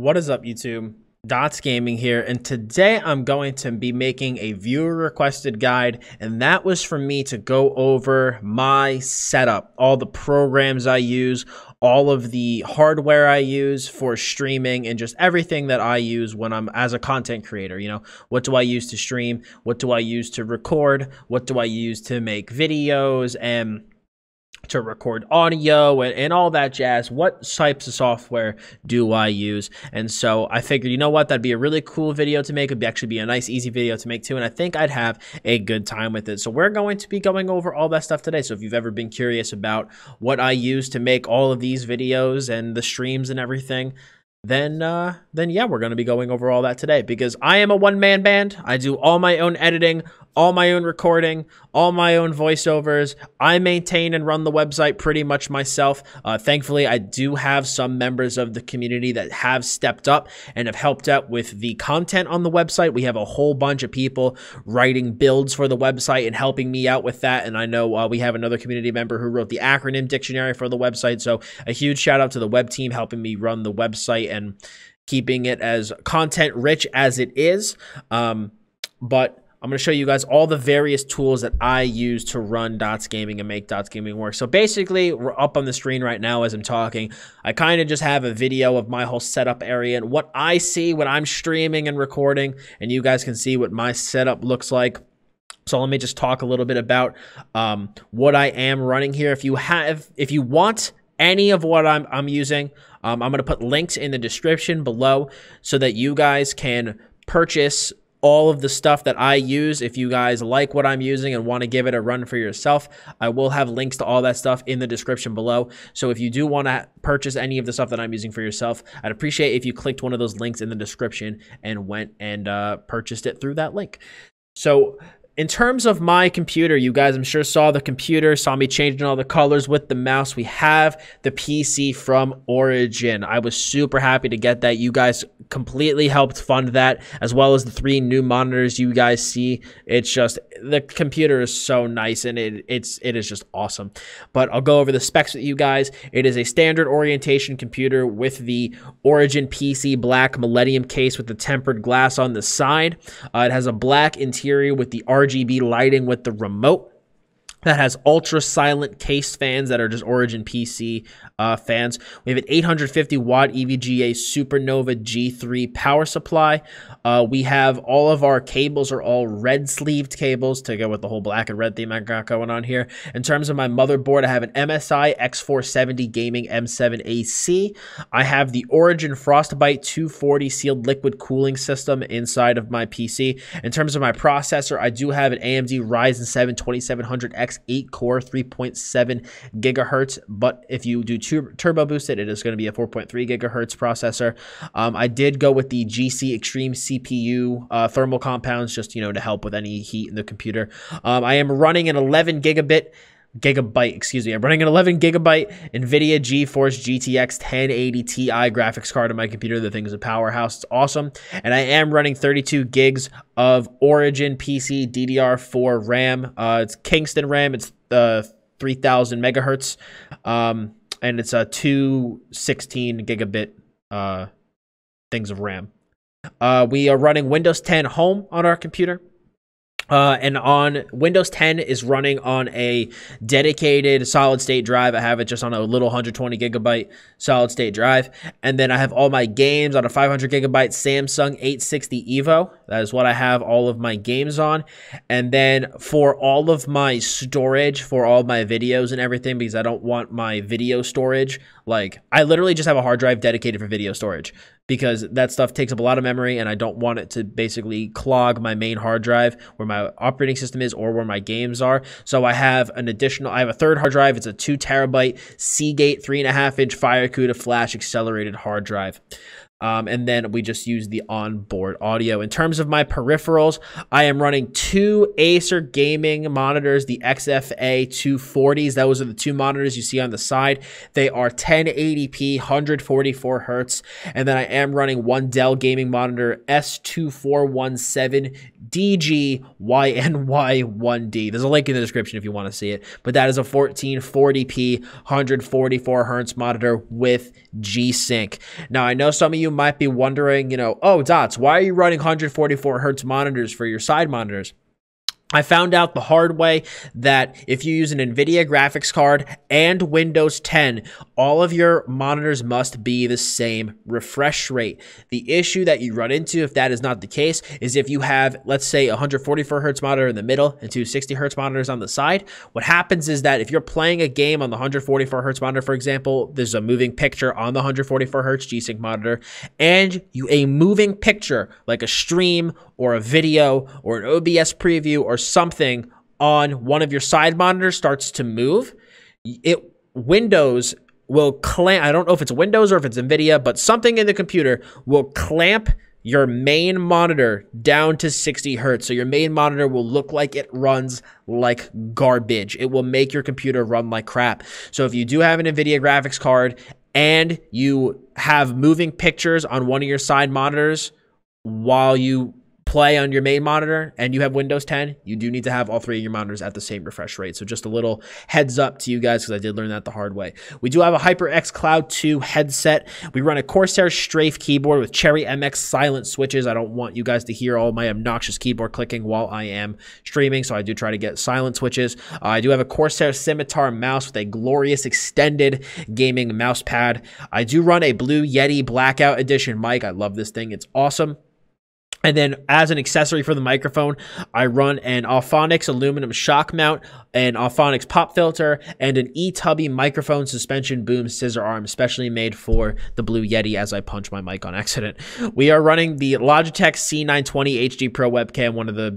What is up, YouTube? Dottz Gaming here, and today I'm going to be making a viewer requested guide, and that was for me to go over my setup, all the programs I use, all of the hardware I use for streaming, and just everything that I use when I'm as a content creator. You know, what do I use to stream? What do I use to record? What do I use to make videos and to record audio and all that jazz? What types of software do I use? And so I figured, you know what, that'd be a really cool video to make. It'd actually be a nice, easy video to make too, and I think I'd have a good time with it. So we're going to be going over all that stuff today. So if you've ever been curious about what I use to make all of these videos and the streams and everything, then yeah, we're going to be going over all that today, because I am a one-man band. I do all my own editing, all my own recording, all my own voiceovers. I maintain and run the website pretty much myself. Thankfully, I do have some members of the community that have stepped up and have helped out with the content on the website. We have a whole bunch of people writing builds for the website and helping me out with that. And I know we have another community member who wrote the acronym dictionary for the website. So a huge shout out to the web team helping me run the website and keeping it as content rich as it is. But I'm going to show you guys all the various tools that I use to run Dottz Gaming and make Dottz Gaming work. So basically, we're up on the screen right now as I'm talking. I kind of just have a video of my whole setup area and what I see when I'm streaming and recording, and you guys can see what my setup looks like. So let me just talk a little bit about what I am running here. If you want any of what I'm using, I'm going to put links in the description below so that you guys can purchase all of the stuff that I use. If you guys like what I'm using and want to give it a run for yourself, I will have links to all that stuff in the description below. So if you do want to purchase any of the stuff that I'm using for yourself, I'd appreciate if you clicked one of those links in the description and went and purchased it through that link. So in terms of my computer, you guys, I'm sure saw the computer, saw me changing all the colors with the mouse. We have the PC from Origin. I was super happy to get that. You guys completely helped fund that, as well as the three new monitors you guys see. It's just, the computer is so nice, and it is just awesome. But I'll go over the specs with you guys. It is a standard orientation computer with the Origin PC black Millennium case with the tempered glass on the side. It has a black interior with the RGB lighting with the remote that has ultra silent case fans that are just Origin PC fans. We have an 850 watt EVGA Supernova G3 power supply. We have all of our cables are all red sleeved cables to go with the whole black and red theme I got going on here. In terms of my motherboard, I have an MSI X470 Gaming M7 AC. I have the Origin Frostbite 240 sealed liquid cooling system inside of my PC. In terms of my processor, I do have an AMD Ryzen 7 2700X 8-core 3.7 gigahertz, but if you do turbo boost it, it is going to be a 4.3 gigahertz processor. I did go with the GC Extreme CPU thermal compounds, just, you know, to help with any heat in the computer. I am running an 11 gigabyte NVIDIA GeForce GTX 1080 Ti graphics card on my computer. The thing is a powerhouse. It's awesome. And I am running 32 gigs of Origin PC DDR4 RAM. It's Kingston RAM. It's 3000 megahertz. And it's a 216 gigabit things of RAM. We are running Windows 10 Home on our computer. And on Windows 10 is running on a dedicated solid state drive. I have it just on a little 120 gigabyte solid state drive. And then I have all my games on a 500 gigabyte Samsung 860 Evo. That is what I have all of my games on. And then for all of my storage, for all my videos and everything, because I don't want my video storage, like, I literally just have a hard drive dedicated for video storage, because that stuff takes up a lot of memory, and I don't want it to basically clog my main hard drive where my operating system is or where my games are. So I have an additional, I have a third hard drive. It's a 2 terabyte Seagate 3.5-inch FireCuda flash accelerated hard drive. And then we just use the onboard audio. In terms of my peripherals, I am running two Acer gaming monitors, the XFA240s. Those are the two monitors you see on the side. They are 1080p, 144 hertz. And then I am running one Dell gaming monitor, S2417 DGYNY1D. There's a link in the description if you want to see it. But that is a 1440p, 144 hertz monitor with G-Sync. Now, I know some of you you might be wondering, oh, Dottz, why are you running 144 hertz monitors for your side monitors? I found out the hard way that if you use an NVIDIA graphics card and Windows 10, all of your monitors must be the same refresh rate. The issue that you run into if that is not the case is if you have, let's say, 144 hertz monitor in the middle and 260 hertz monitors on the side. What happens is that if you're playing a game on the 144 hertz monitor, for example, there's a moving picture on the 144 hertz G-Sync monitor, and a moving picture like a stream or a video or an OBS preview or something on one of your side monitors starts to move, Windows will clamp. I don't know if it's Windows or if it's NVIDIA, but something in the computer will clamp your main monitor down to 60 hertz. So your main monitor will look like it runs like garbage. It will make your computer run like crap. So if you do have an NVIDIA graphics card and you have moving pictures on one of your side monitors while you play on your main monitor and you have Windows 10, you do need to have all three of your monitors at the same refresh rate. So just a little heads up to you guys, because I did learn that the hard way. We do have a HyperX Cloud 2 headset. We run a Corsair Strafe keyboard with Cherry MX silent switches. I don't want you guys to hear all my obnoxious keyboard clicking while I am streaming, so I do try to get silent switches. I do have a Corsair Scimitar mouse with a glorious extended gaming mouse pad. I do run a Blue Yeti Blackout Edition mic. I love this thing. It's awesome. And then as an accessory for the microphone, I run an Alphonix aluminum shock mount, an Alphonix pop filter, and an eTubby microphone suspension boom scissor arm, specially made for the Blue Yeti as I punch my mic on accident. We are running the Logitech C920 HD Pro webcam, one of the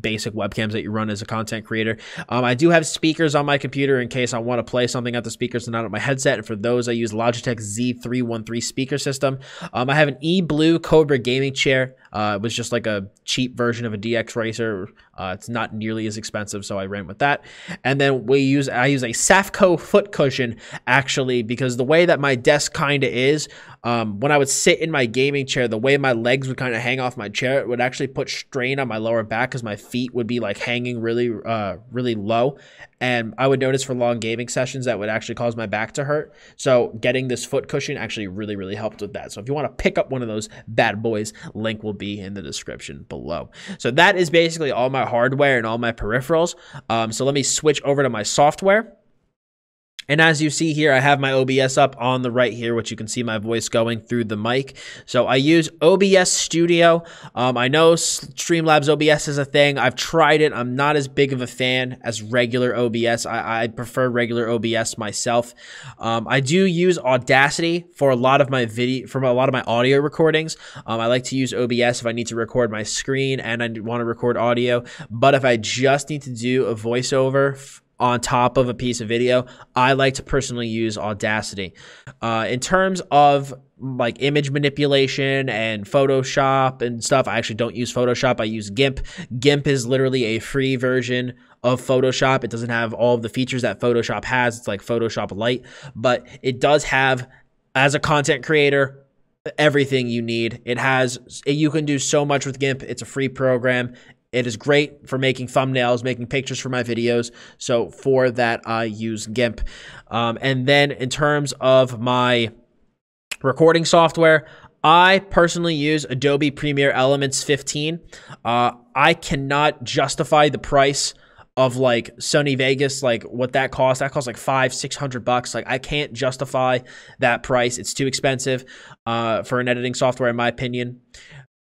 basic webcams that you run as a content creator. I do have speakers on my computer in case I want to play something at the speakers and not at my headset. And for those, I use Logitech Z313 speaker system. I have an eBlue Cobra gaming chair. It was just like a cheap version of a DX Racer. It's not nearly as expensive, so I ran with that. And then I use a Safco foot cushion, actually, because the way that my desk kind of is, when I would sit in my gaming chair, the way my legs would kind of hang off my chair, it would actually put strain on my lower back because my feet would be like hanging really, really low. And I would notice for long gaming sessions that would actually cause my back to hurt. So getting this foot cushion actually really, really helped with that. So if you want to pick up one of those bad boys, link will be in the description below. So that is basically all my hardware and all my peripherals. So let me switch over to my software. And as you see here, I have my OBS up on the right here, which you can see my voice going through the mic. So I use OBS Studio. I know Streamlabs OBS is a thing. I've tried it. I'm not as big of a fan as regular OBS. I prefer regular OBS myself. I do use Audacity for a lot of my audio recordings. I like to use OBS if I need to record my screen and I want to record audio. But if I just need to do a voiceover on top of a piece of video, I like to personally use Audacity. In terms of like image manipulation and Photoshop and stuff, I actually don't use Photoshop. I use GIMP. GIMP is literally a free version of Photoshop. It doesn't have all of the features that Photoshop has. It's like Photoshop Lite, but it does have, as a content creator, everything you need. You can do so much with GIMP. It's a free program. It is great for making thumbnails, making pictures for my videos. So for that, I use GIMP. And then in terms of my recording software, I personally use Adobe Premiere Elements 15. I cannot justify the price of like Sony Vegas, like what that costs. That costs like $500-$600. Like I can't justify that price. It's too expensive for an editing software, in my opinion.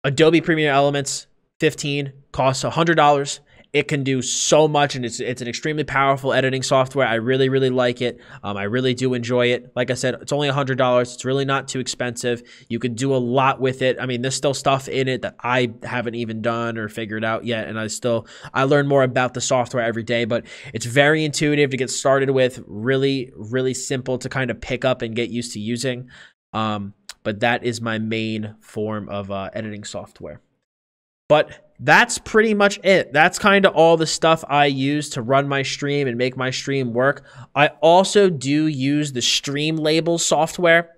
Adobe Premiere Elements 15 costs $100. It can do so much, and it's an extremely powerful editing software. I really, really like it. I really do enjoy it. Like I said, it's only $100. It's really not too expensive. You can do a lot with it. I mean, there's still stuff in it that I haven't even done or figured out yet, and I learn more about the software every day, but it's very intuitive to get started with, really, really simple to kind of pick up and get used to using. But that is my main form of editing software. But that's pretty much it. That's kind of all the stuff I use to run my stream and make my stream work. I also do use the Stream Labels software.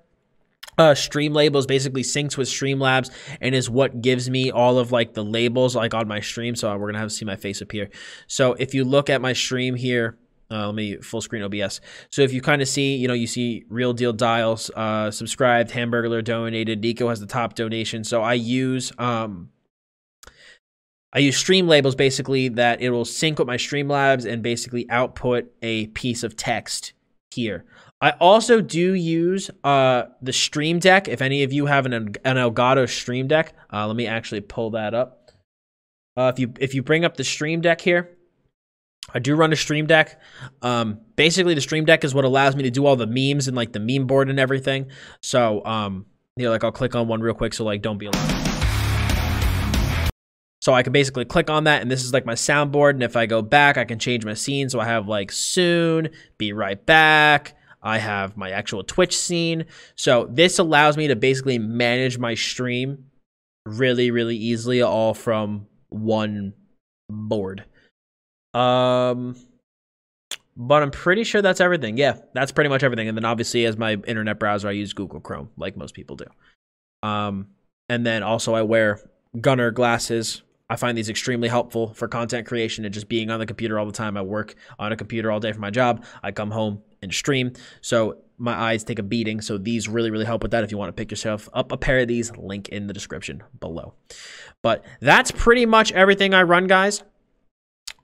Stream Labels basically syncs with Streamlabs and is what gives me all of like the labels like on my stream. So we're going to see my face appear. So if you look at my stream here, Let me full screen OBS. So if you kind of see, you see Real Deal Dials, subscribed, Hamburglar donated, Nico has the top donation. So I use Stream Labels, basically, that it will sync with my Streamlabs and basically output a piece of text here. I also do use the Stream Deck. If any of you have an Elgato Stream Deck, let me actually pull that up. If you bring up the Stream Deck here, I do run a Stream Deck. Basically, the Stream Deck is what allows me to do all the memes and like the meme board and everything. So I'll click on one real quick. So don't be alarmed. So I can basically click on that, and this is like my soundboard. And if I go back, I can change my scene. So I have like soon, be right back. I have my actual Twitch scene. So this allows me to basically manage my stream really, really easily, all from one board. But I'm pretty sure that's everything. Yeah, that's pretty much everything. And then obviously as my internet browser, I use Google Chrome like most people do. And then also I wear Gunnar glasses. I find these extremely helpful for content creation and just being on the computer all the time. I work on a computer all day for my job. I come home and stream. So my eyes take a beating. So these really, really help with that. If you want to pick yourself up a pair of these, link in the description below. But that's pretty much everything I run, guys.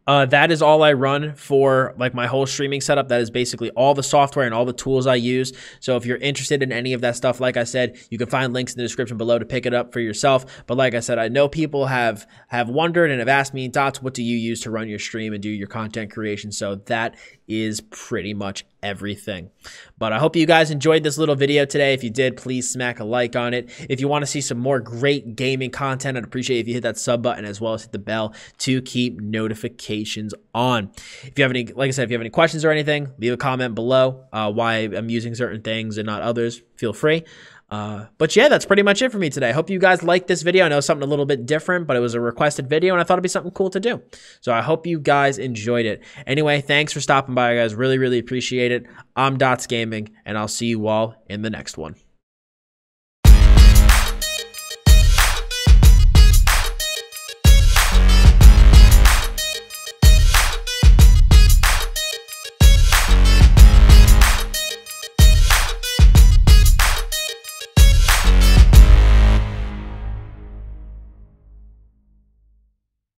That is all I run for like my whole streaming setup. That is basically all the software and all the tools I use. So if you're interested in any of that stuff, like I said, you can find links in the description below to pick it up for yourself. But like I said, I know people have wondered and have asked me, Dottz, what do you use to run your stream and do your content creation? So that is pretty much everything. But I hope you guys enjoyed this little video today. If you did, please smack a like on it. If you want to see some more great gaming content, I'd appreciate it if you hit that sub button as well as hit the bell to keep notifications on. If you have any, like I said, if you have any questions or anything, leave a comment below why I'm using certain things and not others. Feel free. But yeah, that's pretty much it for me today. I hope you guys liked this video. I know something a little bit different, but it was a requested video and I thought it'd be something cool to do. So I hope you guys enjoyed it. Anyway, thanks for stopping by, guys. Really, really appreciate it. I'm Dottz Gaming, and I'll see you all in the next one.